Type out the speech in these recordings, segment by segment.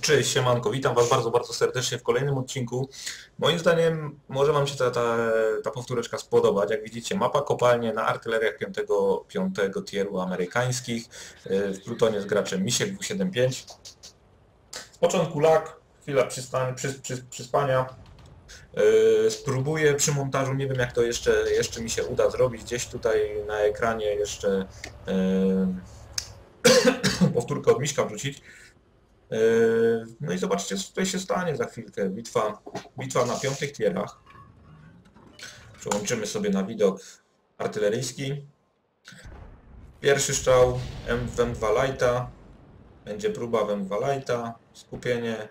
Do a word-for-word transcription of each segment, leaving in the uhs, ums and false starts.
Cześć, siemanko, witam Was bardzo, bardzo serdecznie w kolejnym odcinku. Moim zdaniem może Wam się ta, ta, ta powtóreczka spodobać. Jak widzicie, mapa kopalnie na artyleriach piątego tieru amerykańskich. W plutonie z graczem MISIEK dwa siedem pięć. Z początku lag, chwila przyspania. Przy, przy, przy Yy, spróbuję przy montażu, nie wiem jak to jeszcze, jeszcze mi się uda zrobić, gdzieś tutaj na ekranie jeszcze yy, powtórkę od Miśka wrzucić. Yy, no i zobaczcie co tutaj się stanie za chwilkę. Bitwa, bitwa na piątych tierach. Przełączymy sobie na widok artyleryjski. Pierwszy strzał w M dwa Lighta. Będzie próba w M dwa Lighta. Skupienie.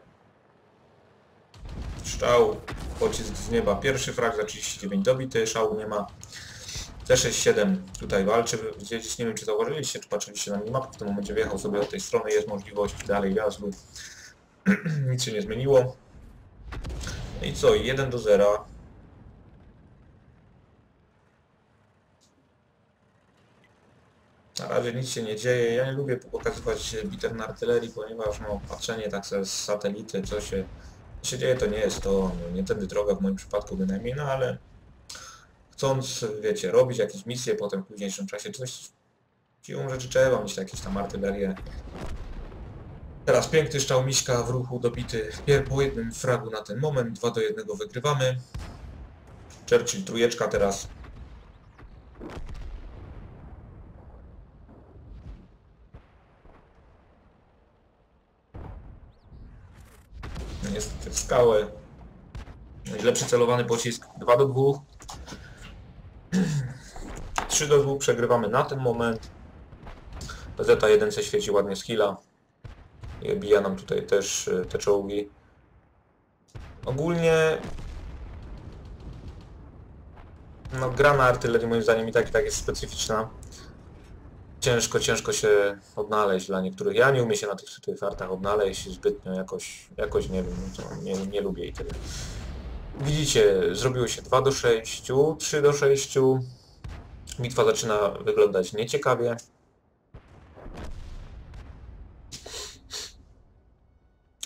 Strzał, pocisk z nieba, pierwszy frag za trzydzieści dziewięć dobity, szału nie ma. T sześćdziesiąt siedem tutaj walczy, gdzieś nie wiem czy zauważyliście, czy patrzyliście na minimapę, w tym momencie wjechał sobie od tej strony, jest możliwość dalej jazdy. Nic się nie zmieniło. I co, jeden do zera. Na razie nic się nie dzieje, ja nie lubię pokazywać bitew na artylerii, ponieważ no, patrzenie tak z satelity, co się... się dzieje, to nie jest to, nie tędy droga w moim przypadku bynajmniej, no ale chcąc, wiecie, robić jakieś misje potem w późniejszym czasie, coś siłą rzeczy trzeba mieć jakieś tam artylerię. Teraz piękny strzał Miśka w ruchu dobity po jednym fragu na ten moment, dwa do jednego wygrywamy. Churchill trójeczka teraz. Niestety w skałę. Źle przycelowany pocisk. dwa do dwóch. trzy do dwóch przegrywamy na ten moment. P Z jeden C świeci ładnie z hila. I bija nam tutaj też te czołgi. Ogólnie... No, gra na artylerii moim zdaniem i tak i tak jest specyficzna. Ciężko, ciężko się odnaleźć dla niektórych. Ja nie umiem się na tych, tych artach odnaleźć zbytnio, jakoś, jakoś nie wiem, nie, nie lubię i tyle. Widzicie, zrobiło się dwa do sześciu, trzy do sześciu. Bitwa zaczyna wyglądać nieciekawie.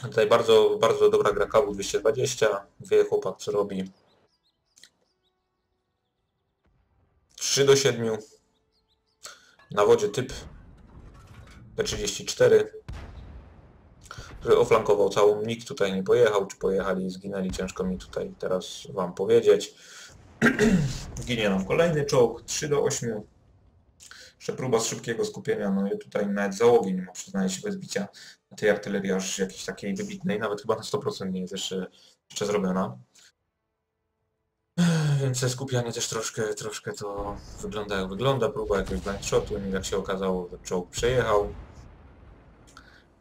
Tutaj bardzo, bardzo dobra gra K W dwieście dwadzieścia. Wie chłopak co robi. trzy do siedmiu. Na wodzie typ T trzydzieści cztery, który oflankował całą, nikt tutaj nie pojechał, czy pojechali i zginęli, ciężko mi tutaj teraz Wam powiedzieć. Ginie nam kolejny czołg, trzy do ośmiu. Jeszcze próba z szybkiego skupienia, no i tutaj nawet załogi nie ma, przyznaję się, bez bicia tej artylerii aż jakiejś takiej wybitnej, nawet chyba na sto procent nie jest jeszcze, jeszcze zrobiona. Więc skupianie też troszkę, troszkę to wygląda jak wygląda, próba jakiegoś blind shotu, jak się okazało czołg przejechał.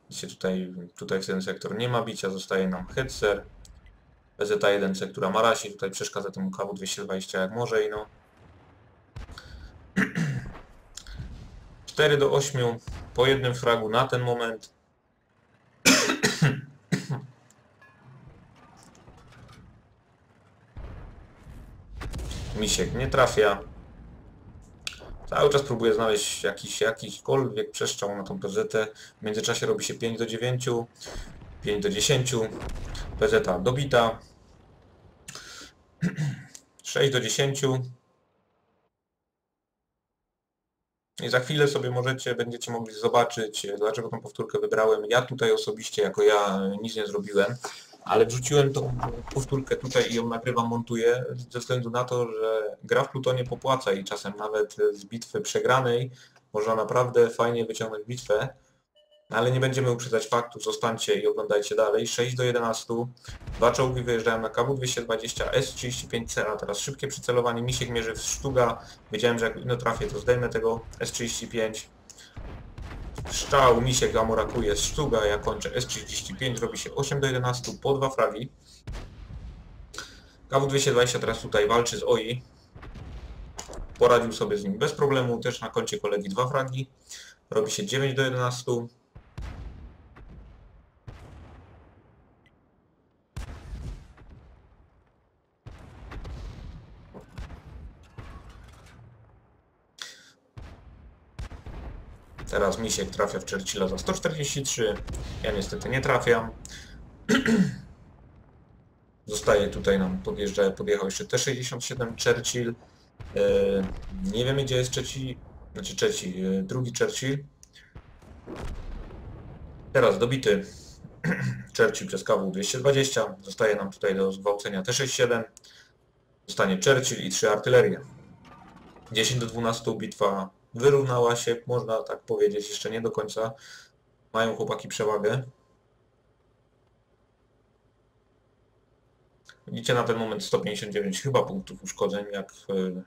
Widzicie, tutaj, tutaj w ten sektor nie ma bicia, zostaje nam Hetzer. P Z jeden C, która Marasi, tutaj przeszkadza temu K W dwieście dwadzieścia jak może i no. cztery do ośmiu, po jednym fragu na ten moment. Misiek nie trafia. Cały czas próbuję znaleźć jakiś, jakikolwiek przestrzał na tą P Z. W międzyczasie robi się pięć do dziewięciu, pięć do dziesięciu. P Z dobita. sześć do dziesięciu. I za chwilę sobie możecie, będziecie mogli zobaczyć, dlaczego tą powtórkę wybrałem. Ja tutaj osobiście, jako ja, nic nie zrobiłem. Ale wrzuciłem tą powtórkę tutaj i ją nagrywam, montuję, ze względu na to, że gra w plutonie popłaca i czasem nawet z bitwy przegranej można naprawdę fajnie wyciągnąć bitwę, ale nie będziemy uprzedzać faktów, zostańcie i oglądajcie dalej. sześć do jedenastu, dwa czołgi wyjeżdżają na K W dwieście dwadzieścia, S trzydzieści pięć C, a teraz szybkie przycelowanie, Misiek mierzy w sztuga, wiedziałem, że jak no trafię to zdejmę tego S trzydzieści pięć. Strzał Misiek amurakuje z sztuga, ja kończę S trzydzieści pięć, robi się osiem do jedenastu, po dwa fragi. K W dwieście dwadzieścia teraz tutaj walczy z O I. Poradził sobie z nim bez problemu, też na koncie kolegi dwa fragi. Robi się dziewięć do jedenastu. Teraz Misiek trafia w Churchilla za sto czterdzieści trzy. Ja niestety nie trafiam. Zostaje tutaj nam, podjeżdża, podjechał jeszcze T sześćdziesiąt siedem Churchill. Yy, nie wiemy gdzie jest trzeci, znaczy trzeci, yy, drugi Churchill. Teraz dobity Churchill przez K W dwieście dwadzieścia. Zostaje nam tutaj do zgwałcenia T sześćdziesiąt siedem. Zostanie Churchill i trzy artylerie. dziesięć do dwunastu bitwa wyrównała się, można tak powiedzieć, jeszcze nie do końca. Mają chłopaki przewagę. Widzicie na ten moment sto pięćdziesiąt dziewięć chyba punktów uszkodzeń, jak yy,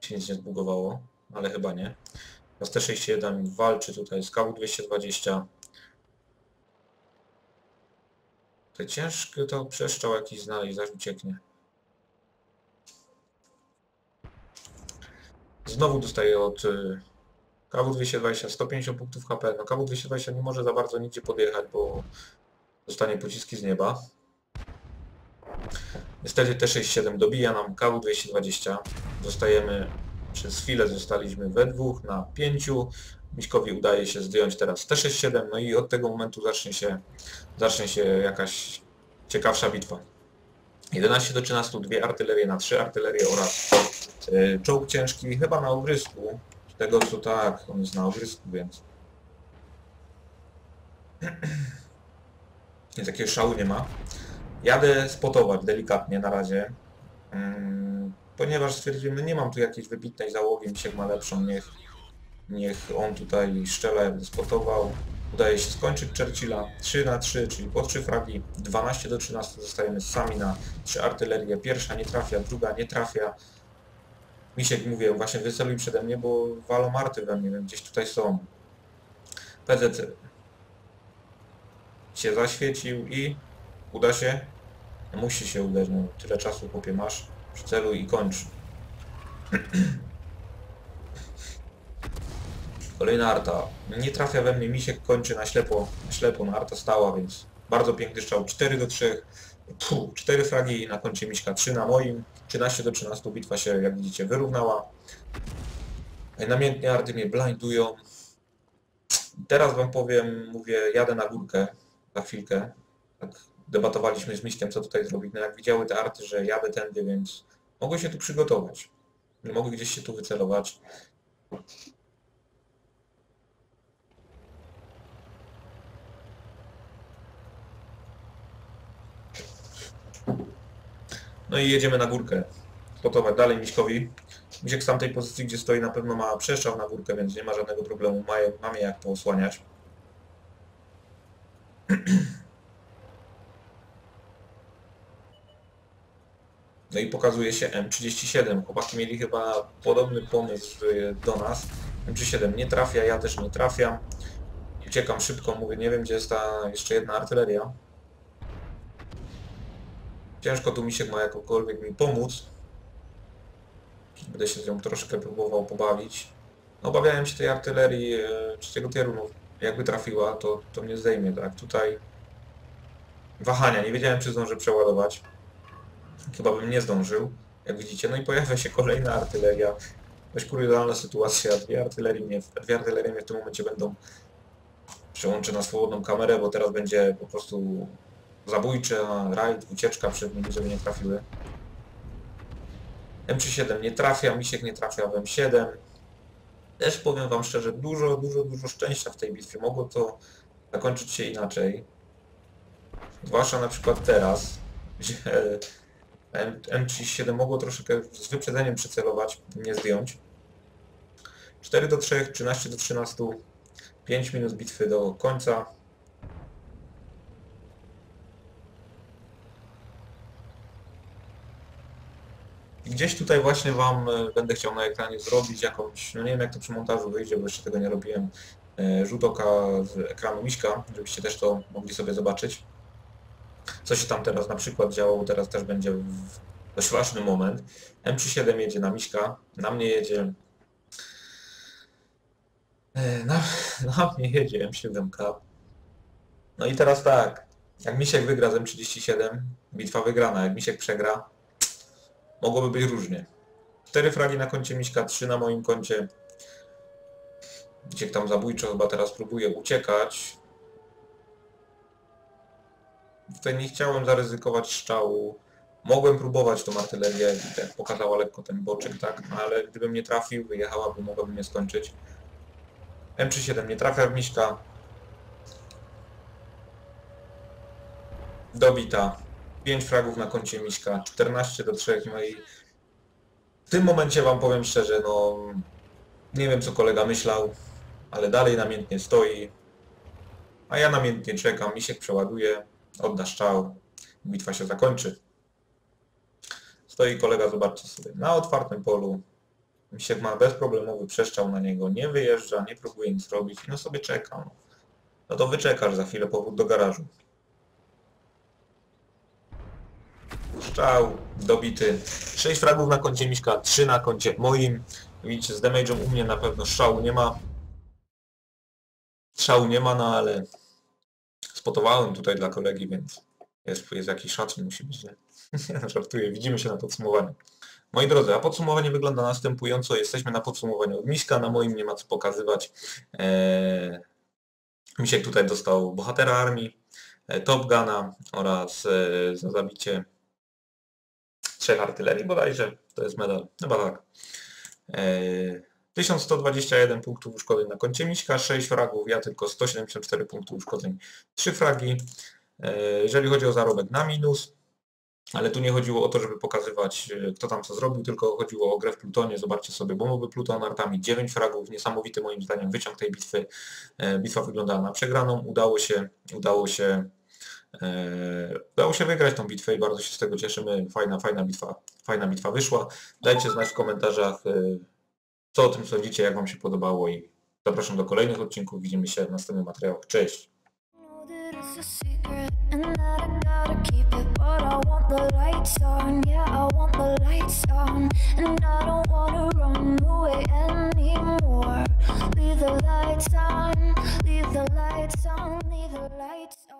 się nic nie zbugowało, ale chyba nie. Teraz T sześćdziesiąt siedem walczy tutaj z K W dwieście dwadzieścia. To ciężko to przeszczał jakiś znaleźć, zaś ucieknie. Znowu dostaje od K W dwieście dwadzieścia sto pięćdziesiąt punktów H P. No K W dwieście dwadzieścia nie może za bardzo nigdzie podjechać, bo dostanie pociski z nieba. Niestety T sześćdziesiąt siedem dobija nam K W dwieście dwadzieścia. Zostajemy, przez chwilę zostaliśmy we dwóch na pięciu. Miśkowi udaje się zdjąć teraz T sześćdziesiąt siedem, no i od tego momentu zacznie się, zacznie się jakaś ciekawsza bitwa. jedenaście do trzynastu, dwie artylerie na trzy artylerie oraz yy, czołg ciężki, chyba na ogrysku. Z tego co tak, on jest na ogrysku, więc... Nic takiego szału nie ma. Jadę spotować delikatnie na razie, yy, ponieważ stwierdziłem, że nie mam tu jakiejś wybitnej załogi, Misiek ma lepszą, niech, niech on tutaj szczela, jakby spotował. Udaje się skończyć Churchilla trzy na trzy, czyli po trzy fragi, dwanaście do trzynastu zostajemy sami na trzy artylerie, pierwsza nie trafia, druga nie trafia. Misiek, mówię, właśnie wyceluj przede mnie, bo walą marty we mnie, gdzieś tutaj są. P Z się zaświecił i uda się? No, musi się udać, no, tyle czasu chłopie masz, przyceluj i kończ. Kolejna arta. Nie trafia we mnie, Misiek kończy na ślepo, na ślepo, na arta stała, więc bardzo piękny strzał. cztery do trzech, Puh, cztery fragi na koncie Miśka, trzy na moim. trzynaście do trzynastu bitwa się, jak widzicie, wyrównała. Namiętnie arty mnie blindują. Teraz wam powiem, mówię, jadę na górkę za chwilkę. Tak debatowaliśmy z Miśkiem, co tutaj zrobić. No jak widziały te arty, że jadę tędy, więc mogły się tu przygotować. Mogły gdzieś się tu wycelować. No i jedziemy na górkę. Spotować dalej Miśkowi. Misiek z tamtej pozycji, gdzie stoi, na pewno ma przestrzał na górkę, więc nie ma żadnego problemu. Ma je, mamy jak poosłaniać. No i pokazuje się M trzydzieści siedem. Chłopaki mieli chyba podobny pomysł do nas. M trzydzieści siedem nie trafia, ja też nie trafiam. Uciekam szybko, mówię, nie wiem gdzie jest ta jeszcze jedna artyleria. Ciężko tu Misiek ma jakokolwiek mi pomóc. Będę się z nią troszkę próbował pobawić. No, obawiałem się tej artylerii czy tego tierunu. Jakby trafiła, to, to mnie zdejmie, tak? Tutaj wahania. Nie wiedziałem, czy zdążę przeładować. Chyba bym nie zdążył, jak widzicie. No i pojawia się kolejna artyleria. Dość kuriozalna sytuacja. Dwie artylerie mnie, dwie artylerie mnie w tym momencie będą... Przełączę na swobodną kamerę, bo teraz będzie po prostu... Zabójcza, rajd, ucieczka przed nimi, żeby nie trafiły. M trzydzieści siedem nie trafia, Misiek nie trafia w M siedem. Też powiem wam szczerze, dużo, dużo, dużo szczęścia w tej bitwie. Mogło to zakończyć się inaczej. Zwłaszcza na przykład teraz, gdzie M trzydzieści siedem mogło troszeczkę z wyprzedzeniem przycelować, nie zdjąć. cztery do trzech, trzynaście do trzynastu, pięć minut bitwy do końca. I gdzieś tutaj właśnie wam będę chciał na ekranie zrobić jakąś, no nie wiem jak to przy montażu wyjdzie, bo jeszcze tego nie robiłem, rzut oka z ekranu Miśka, żebyście też to mogli sobie zobaczyć. Co się tam teraz na przykład działo, bo teraz też będzie dość ważny moment. M trzydzieści siedem jedzie na Miśka, na mnie jedzie... Na, na mnie jedzie M siedem K. No i teraz tak, jak Misiek wygra z M trzydzieści siedem, bitwa wygrana, jak Misiek przegra, mogłoby być różnie. cztery fragi na koncie Miśka, trzy na moim koncie. Gdzie tam zabójczo chyba teraz próbuje uciekać. Tutaj nie chciałem zaryzykować strzału. Mogłem próbować tą artylerię, tak pokazała lekko ten boczek, tak, ale gdybym nie trafił, wyjechała, bo mogłaby mnie skończyć. M trzydzieści siedem nie trafia w Miśka. Dobita. pięć fragów na koncie Miśka. czternaście do trzech. No i w tym momencie wam powiem szczerze, no... Nie wiem co kolega myślał, ale dalej namiętnie stoi. A ja namiętnie czekam, Misiek przeładuje, odda strzał. Bitwa się zakończy. Stoi kolega, zobaczcie sobie, na otwartym polu. Misiek ma bezproblemowy przestrzał na niego, nie wyjeżdża, nie próbuje nic robić, no sobie czekam. No to wyczekasz, za chwilę powrót do garażu. Strzał, dobity. sześć fragów na koncie Miśka, trzy na koncie moim. Widzicie, z damage'em u mnie na pewno strzału nie ma. Strzału nie ma, no ale spotowałem tutaj dla kolegi, więc jest, jest jakiś szacun, musi być, nie? Żartuję, widzimy się na podsumowaniu. Moi drodzy, a podsumowanie wygląda następująco. Jesteśmy na podsumowaniu od Miśka, na moim nie ma co pokazywać. Eee, Misiek tutaj dostał bohatera armii, e, Top Guna oraz e, za zabicie trzech artylerii bodajże. To jest medal, chyba tak. tysiąc sto dwadzieścia jeden punktów uszkodzeń na koncie Miśka, sześć fragów, ja tylko sto siedemdziesiąt cztery punktów uszkodzeń, trzy fragi. Jeżeli chodzi o zarobek, na minus, ale tu nie chodziło o to, żeby pokazywać kto tam co zrobił, tylko chodziło o grę w Plutonie. Zobaczcie sobie, bombowy Pluton artami, dziewięć fragów, niesamowity moim zdaniem wyciąg tej bitwy. Bitwa wyglądała na przegraną, udało się, udało się Udało się wygrać tą bitwę i bardzo się z tego cieszymy. Fajna, fajna bitwa, fajna bitwa wyszła. Dajcie znać w komentarzach, co o tym sądzicie, jak wam się podobało i zapraszam do kolejnych odcinków. Widzimy się w następnym materiale. Cześć!